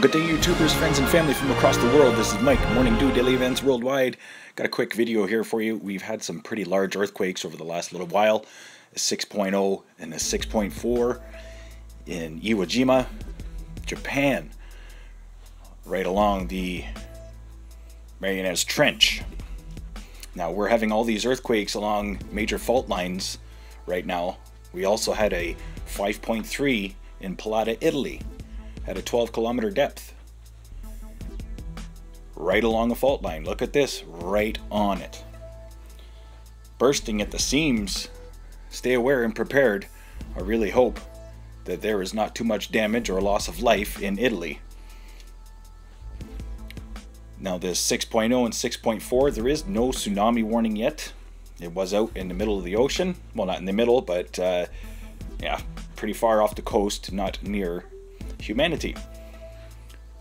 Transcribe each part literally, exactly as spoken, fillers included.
Well, good day, YouTubers, friends, and family from across the world. This is Mike, Morning Dew Daily Events Worldwide. Got a quick video here for you. We've had some pretty large earthquakes over the last little while. A six point oh and a six point four in Iwo Jima, Japan. Right along the Marianas Trench. Now, we're having all these earthquakes along major fault lines right now. We also had a five point three in Palata, Italy, at a twelve kilometer depth, right along a fault line. Look at this, right on it. Bursting at the seams. Stay aware and prepared. I really hope that there is not too much damage or loss of life in Italy. Now this six point oh and six point four, there is no tsunami warning yet. It was out in the middle of the ocean. Well, not in the middle, but uh, yeah, pretty far off the coast, not near humanity.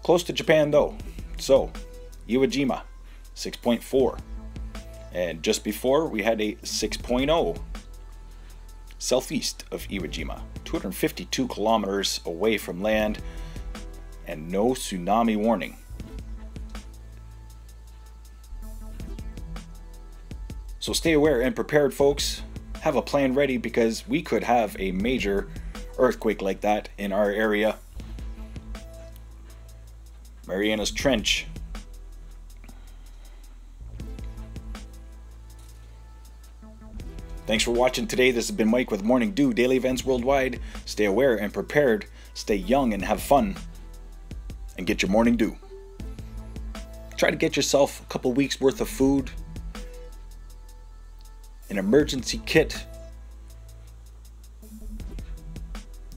Close to Japan though. So Iwo Jima, six point four, and just before we had a six point oh southeast of Iwo Jima, two hundred fifty-two kilometers away from land, and no tsunami warning. So stay aware and prepared, folks. Have a plan ready, because we could have a major earthquake like that in our area. Marianas Trench. Thanks for watching today. This has been Mike with Morning Dew Daily Events Worldwide. Stay aware and prepared. Stay young and have fun. And get your morning dew. Try to get yourself a couple weeks worth of food, an emergency kit.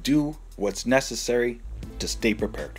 Do what's necessary to stay prepared.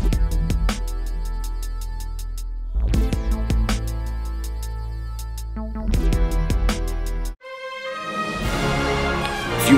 If